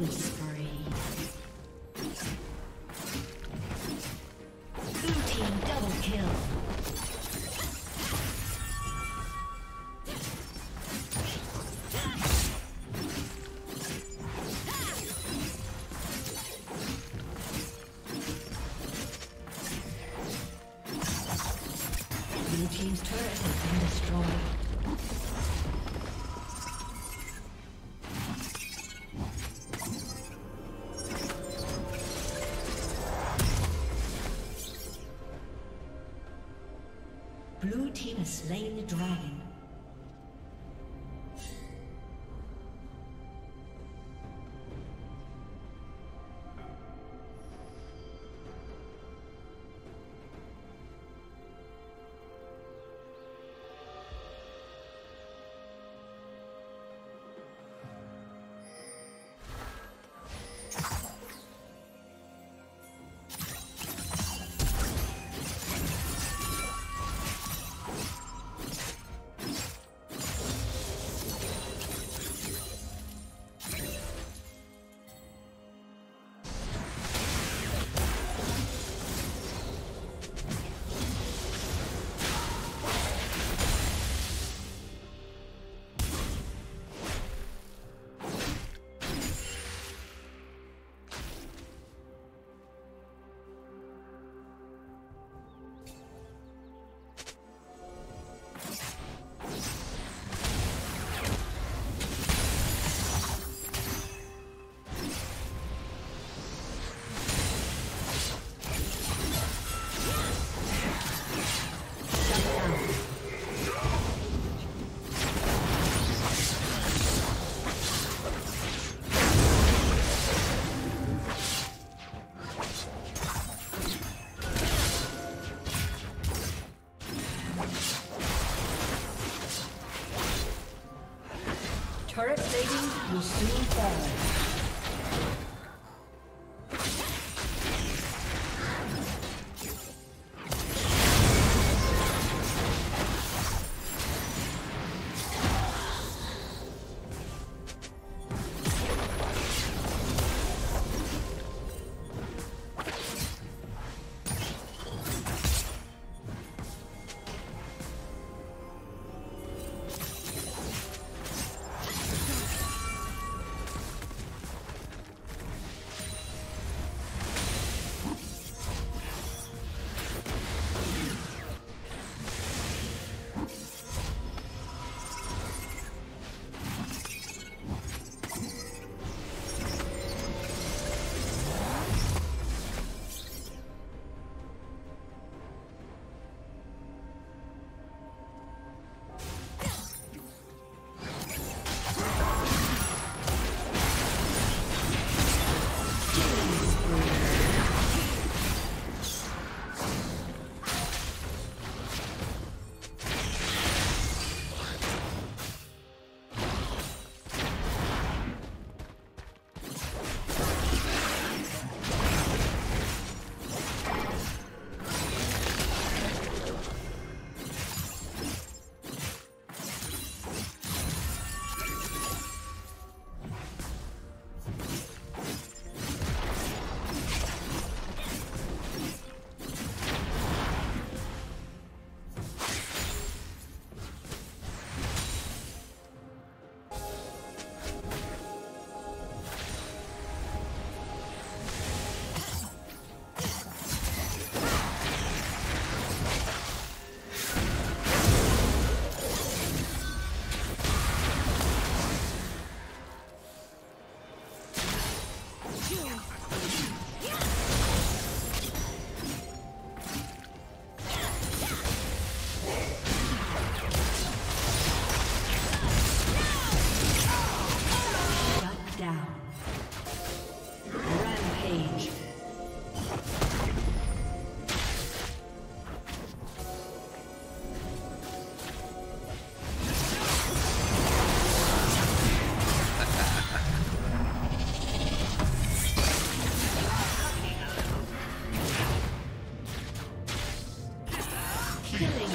Killing spree. Blue team double kill. Blue team has slain the dragon. Turret plating will soon fall.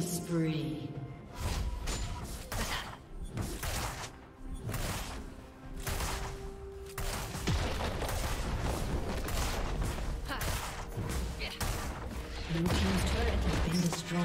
Spree. destroyed.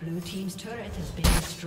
Blue team's turret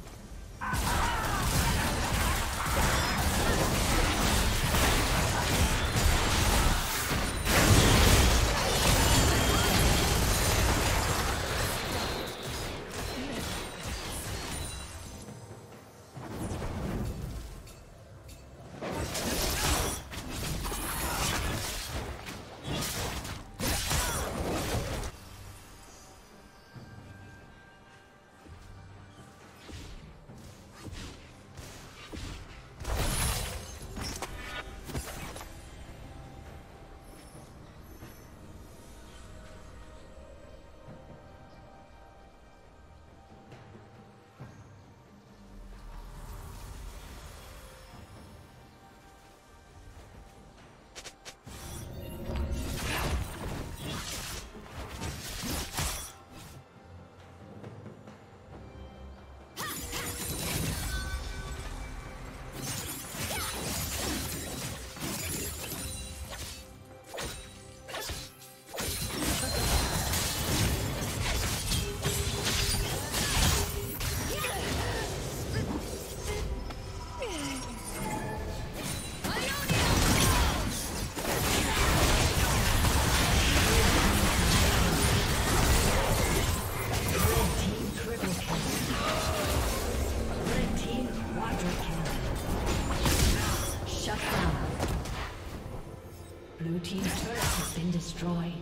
Destroyed.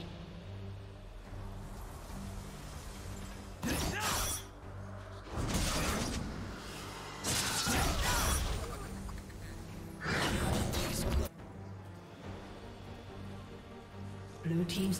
Blue team's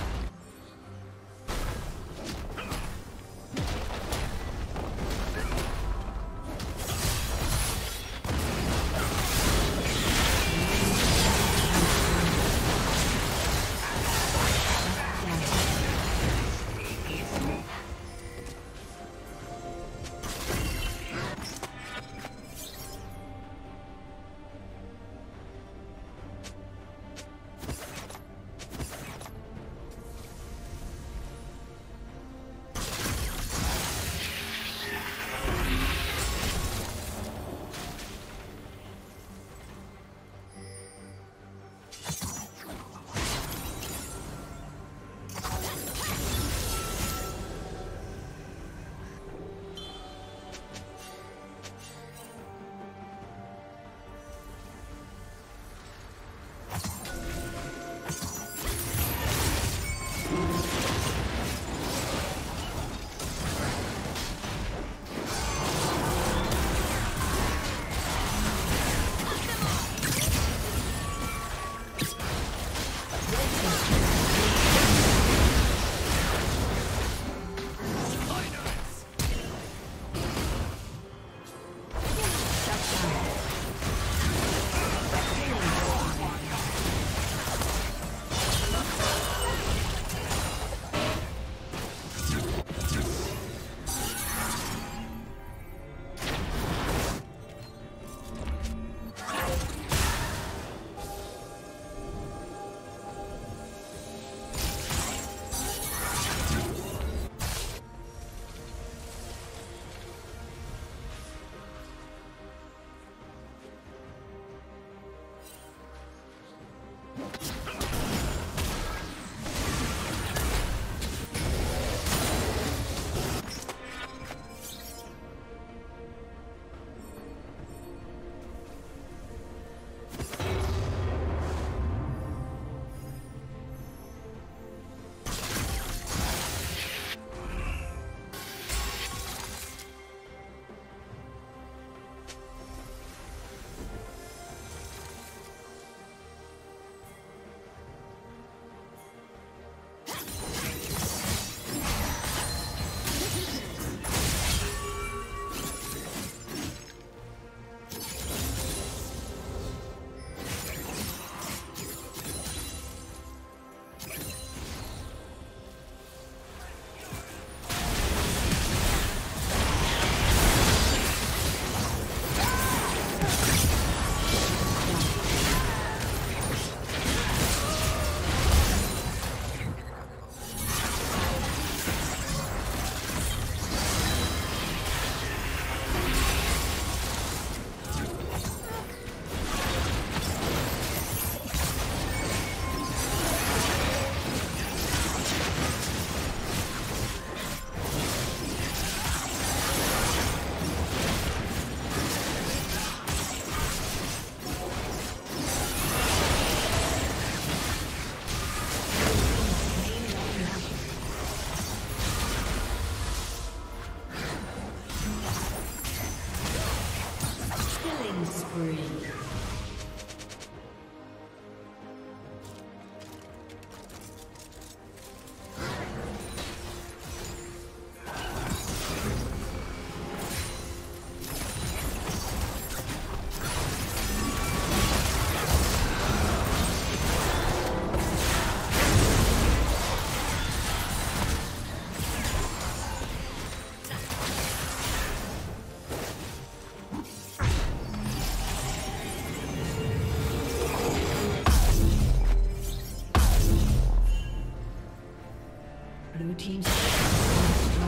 Blue team's shut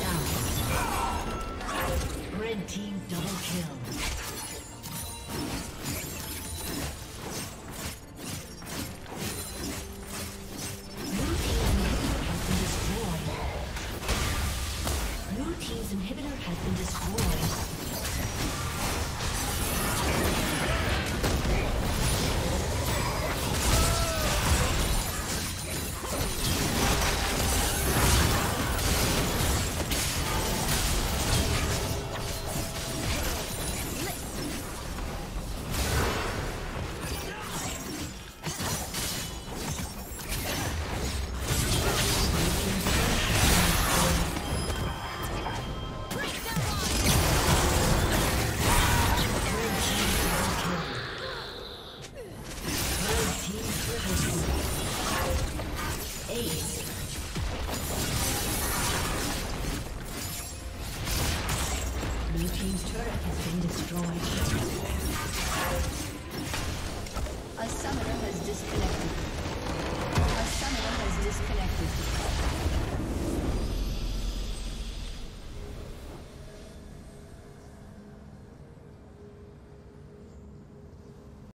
down. Red team double kill. Destroyed. A summoner has disconnected.